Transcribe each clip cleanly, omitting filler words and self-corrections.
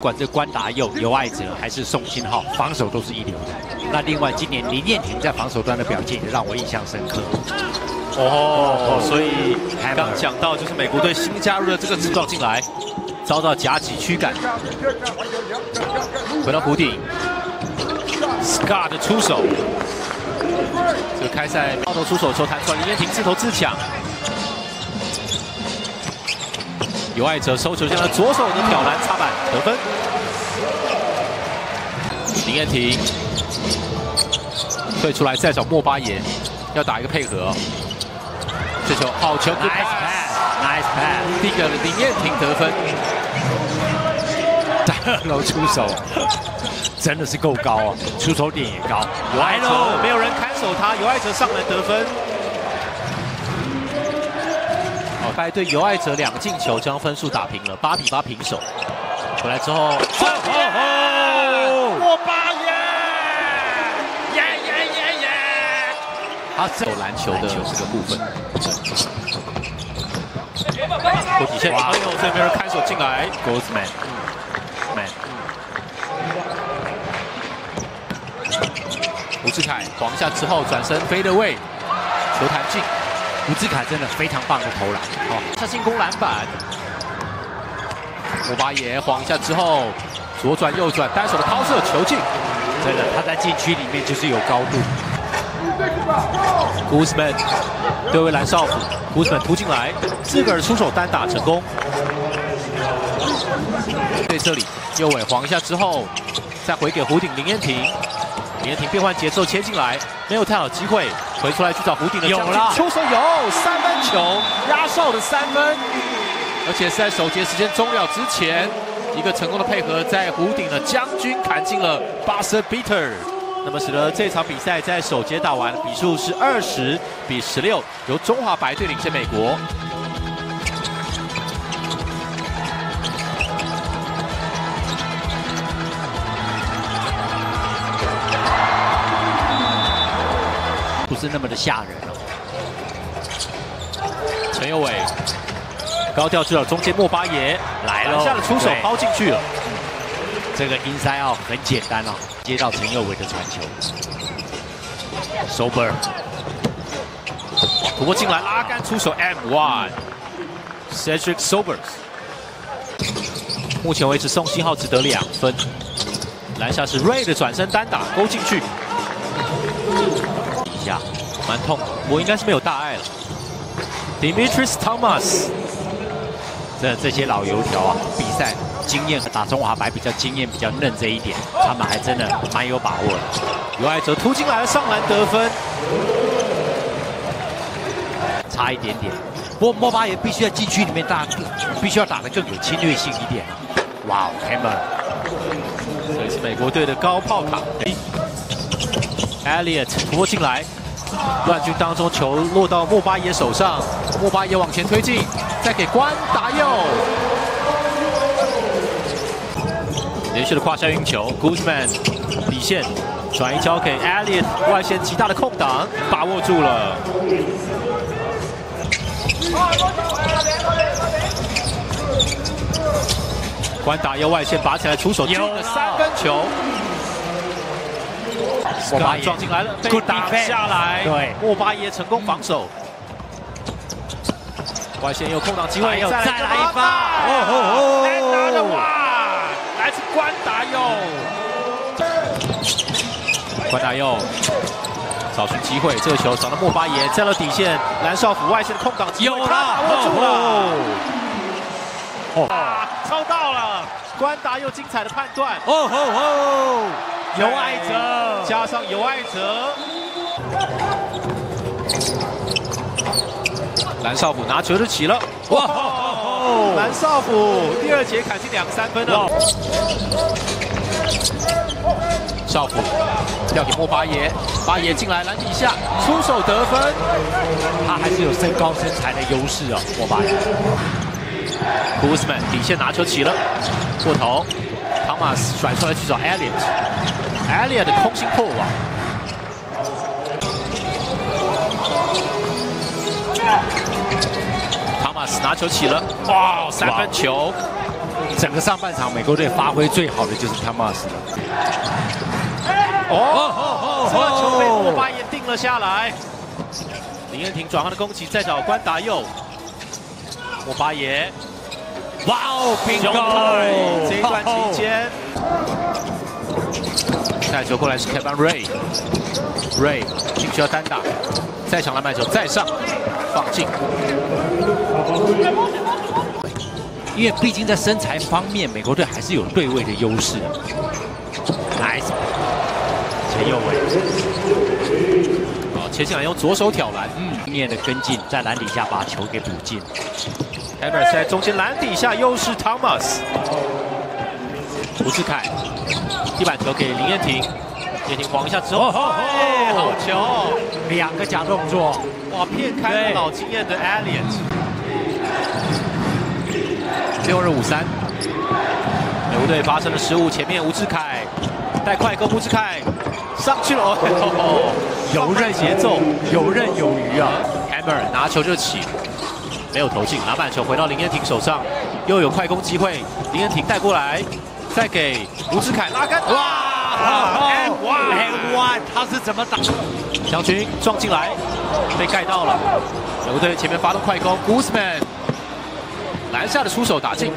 不管这关达佑、尤爱哲还是宋清浩，防守都是一流的。那另外，今年林彦廷在防守端的表现也让我印象深刻。哦，所以刚讲到就是美国队新加入的这个指导进来，遭到夹击驱赶。回到弧顶 ，Scar 的出手，这个开赛抛投出手球弹出来，林彦廷自投自抢。 尤爱哲收球，向他左手的挑篮插板得分。林彦廷退出来再找莫巴言，要打一个配合。这球好球 ，nice pass， 第一个林彦廷得分。在二楼出手，真的是够高啊，出手点也高。尤爱哲没有人看守他，尤爱哲上篮得分。 白队尤爱哲两进球将分数打平了，8比8平手。回来之后，莫巴耶，耶！他走篮球的这个部分，过底线，哎呦，这边看守进来 ，Guzman，吴志凯晃一下之后转身飞的位，球弹进。 吴志凯真的非常棒的投篮，他进攻篮板。莫巴也晃一下之后，左转右转，单手的抛射球进。真的，他在禁区里面就是有高度。Guzman 对位蓝少辅 ，Guzman 突进来，自个儿出手单打成功。对这里，右尾晃一下之后，再回给弧顶林彦廷。 林彦廷变换节奏切进来，没有太好机会，回出来去找弧顶的将军，出手有三分球，压哨的三分，而且是在首节时间终了之前，一个成功的配合，在弧顶的将军砍进了buzzer beater， 那么使得这场比赛在首节打完，比数是20比16，由中华白队领先美国。 不是那么的吓人哦。陈友伟高调去了中间，莫巴也来了，篮下的出手包进去了。这个 inside out 很简单哦，接到陈友伟的传球 ，Sobers 突破进来，拉杆出手 M1 Cedric Sobers。目前为止，宋新浩只得2分。篮下是 Ray 的转身单打勾进去。 蛮痛的，我应该是没有大碍了。Dimitris Thomas， 这些老油条啊，比赛经验打中华白比较经验比较嫩这一点，他们还真的蛮有把握的。尤爱哲突进来了，上篮得分，差一点点。不过莫巴也必须在禁区里面打，必须要打得更有侵略性一点。哇 ，Hammer， 这是美国队的高炮塔。 Elliot 突破进来，乱军当中球落到莫巴耶手上，莫巴耶往前推进，再给关达佑，连续的胯下运球 ，Guzman 底线转移交给 Elliot， 外线极大的空档把握住了。关达佑外线拔起来出手进了3分球。 莫巴耶撞进来了，被打下来。对，莫巴耶成功防守。外线有空档机会，再来一发！哦，难拿的哇！来自关达佑，关达佑找出机会，这个球找到莫巴耶，站到底线，蓝少辅外线的空档机会，他把握住了。哦，抄到了！关达佑精彩的判断。哦。 尤爱哲加上尤爱哲，蓝少辅拿球就起了。哇！蓝少辅第二节砍进2、3分了。少辅要给莫巴耶，巴耶进来篮底下出手得分，他还是有身高身材的优势啊，莫巴耶。Guzman 底线拿球起了，过头。 汤马斯甩出来去找 Elliot 的空心破网。汤马斯拿球起了，哇，3分球！整个上半场美国队发挥最好的就是汤马斯了。哦，这个球被莫巴也定了下来。林恩廷转换的攻击，再找关达佑。莫巴也，哇哦，冰球！这一段期间，带球过来是 Kevin Ray，Ray 禁区要单打，再抢篮板球，再上，放进。 因为毕竟在身材方面，美国队还是有对位的优势。Nice， 陈友伟，好，前进来用左手挑篮，面的跟进，在篮底下把球给补进。Ever 在中间篮底下，又是 Thomas， 胡志凯，地板球给林彦廷，彦廷晃一下之后，好球，两个假动作，哇，骗开了老经验的 Elliot。 6253，美国队发生了失误，前面吴志凯带快攻，吴志凯上去了，游刃节奏，游刃有余啊 ！Hammer 拿球就起，没有投进，篮板球回到林彦廷手上，又有快攻机会，林彦廷带过来，再给吴志凯拉杆，哇！他是怎么打？小群撞进来，被盖到了，美国队前面发动快攻 ，Guzman。 篮下的出手打进，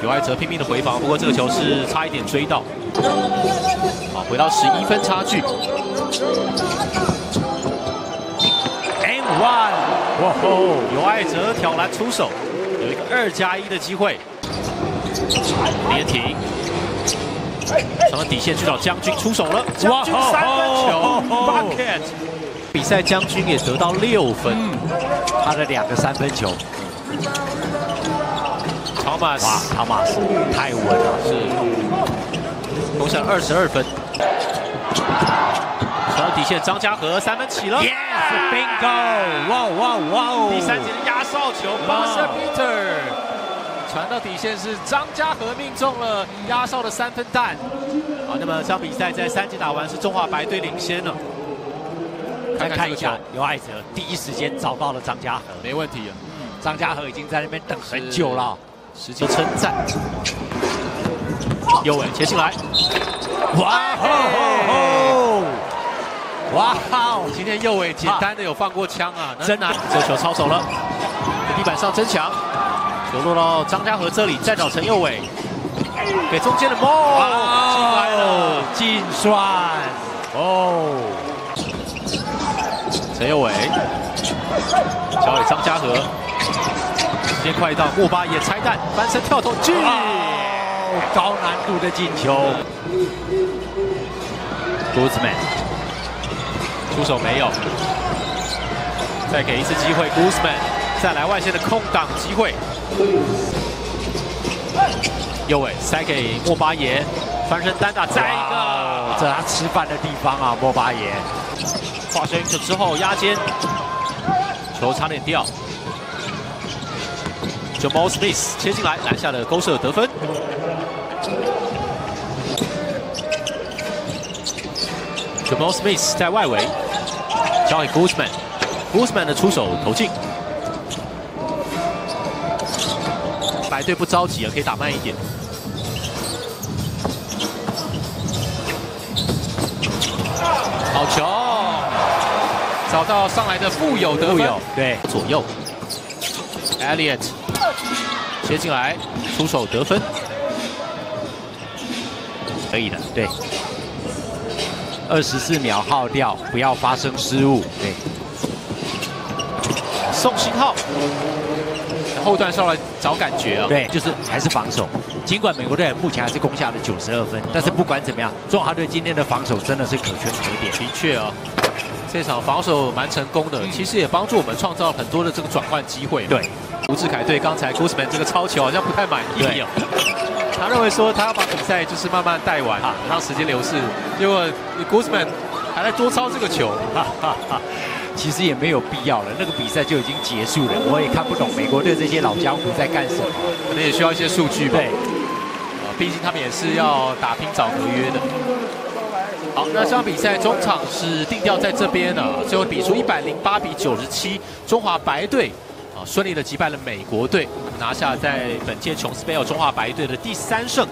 刘爱哲拼命的回防，不过这个球是差一点追到。好，回到11分差距。And one， 哇吼！刘爱哲挑篮出手，有一个2+1的机会。林彦廷上了底线去找将军出手了，将军3分球 ，bucket。比赛将军也得到6分，他的2个3分球。 汤马斯太稳了，是攻下22分。传到底线，张家和3分起了 ，Yes Bingo！ 哇！第3节的压哨球 ，Buzzer Peter 传到底线是张家和命中了压哨的3分弹。好，那么这场比赛在3节打完是中华白队领先了。再看一下刘爱哲第一时间找到了张家和，没问题了。 张家和已经在那边等很久了，实际称赞。右尾切进来，哇！今天右尾简单的有放过枪啊，真的。这球抄手了，地板上争抢，球落到张家和这里，再找陈右尾，给中间的猫进来了，进算哦，陈右尾交给张家和。 时间快到，莫巴也拆弹，翻身跳投进，高难度的进球。Guzman 出手没有，再给一次机会 ，Guzman 再来外线的空档机会。右尾塞给莫巴也，翻身单打再一个，这他吃饭的地方啊，莫巴也。化身球之后压肩，球差点掉。 Jamal Smith 切进来，篮下的勾射得分。Jamal Smith 在外围，交给 Guzman 的出手投进。白队不着急了，可以打慢一点。好球，找到上来的富有得分，对，左右。 Elliot 接进来，出手得分，可以的，对。24秒耗掉，不要发生失误，对。宋新浩后段上来找感觉啊，对，就是还是防守。尽管美国队目前还是攻下了92分，但是不管怎么样，中华队今天的防守真的是可圈可点，的确啊。 这场防守蛮成功的，其实也帮助我们创造很多的这个转换机会。对，吴志凯对刚才 Guzman 这个抄球好像不太满意哦。他认为说他要把比赛就是慢慢带完，让时间流逝。结果 Guzman 还在多抄这个球，其实也没有必要了。那个比赛就已经结束了，我也看不懂美国队这些老江湖在干什么，可能也需要一些数据吧。对，毕竟他们也是要打拼找合约的。 好，那这场比赛中场是定调在这边了，最后比数108比97，中华白队啊，顺利的击败了美国队，拿下在本届琼斯杯中华白队的第3胜。